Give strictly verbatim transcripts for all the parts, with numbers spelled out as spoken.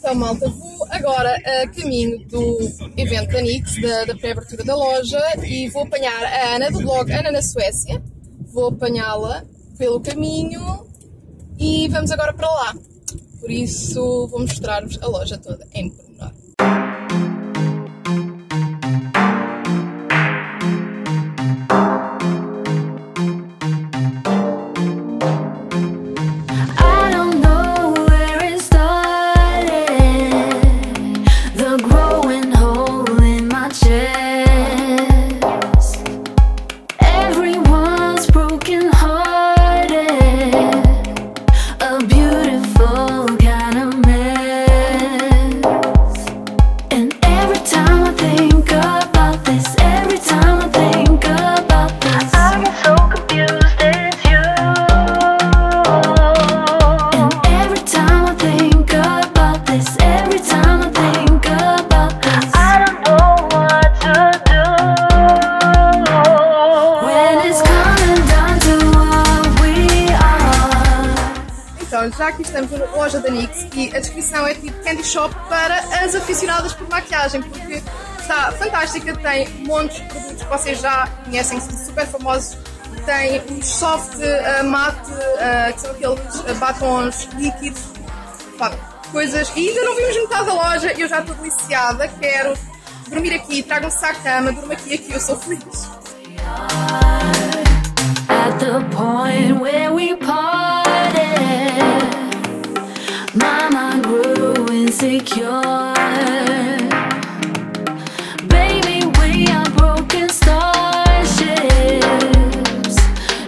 Então, malta, vou agora a caminho do evento da N Y X, da, da pré-abertura da loja, e vou apanhar a Ana do blog Ana na Suécia. Vou apanhá-la pelo caminho e vamos agora para lá. Por isso vou mostrar-vos a loja toda em pormenor. Já aqui estamos na loja da N Y X e a descrição é tipo candy shop para as aficionadas por maquiagem, porque está fantástica, tem montes de produtos que vocês já conhecem, são super famosos. Tem os soft uh, mate, uh, que são aqueles uh, batons líquidos, pá, coisas, e ainda não vimos metade da loja e eu já estou deliciada, quero dormir aqui, tragam-se à cama, durmo aqui, aqui, eu sou feliz. At the point where we parted, mama grew insecure. Baby, we are broken starships,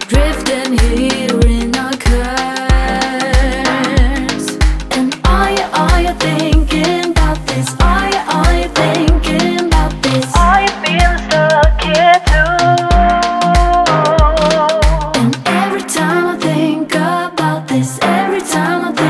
drifting here in our curves. And are you, are you thinking about this? Are you, are you thinking about this? Are you feeling stuck here too? And every time I think about this, every time I think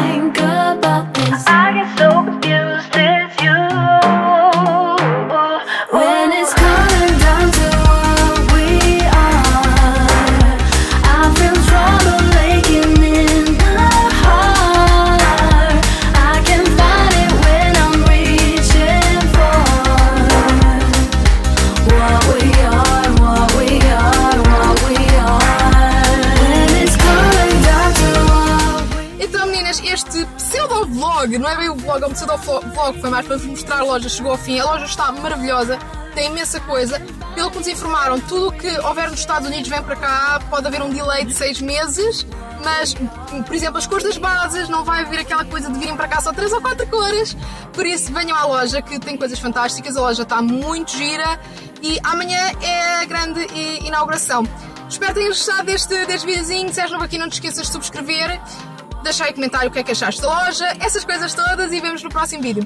vlog, não é bem o vlog, é um pseudo-vlog, foi mais para vos mostrar a loja, chegou ao fim, a loja está maravilhosa, tem imensa coisa, pelo que nos informaram, tudo o que houver nos Estados Unidos vem para cá, pode haver um delay de seis meses, mas, por exemplo, as cores das bases, não vai haver aquela coisa de virem para cá só três ou quatro cores, por isso venham à loja que tem coisas fantásticas, a loja está muito gira e amanhã é a grande inauguração. Espero que tenham gostado deste, deste videozinho, se és novo aqui não te esqueças de subscrever, deixa aí um comentário o que é que achaste da loja, essas coisas todas e vemos no próximo vídeo.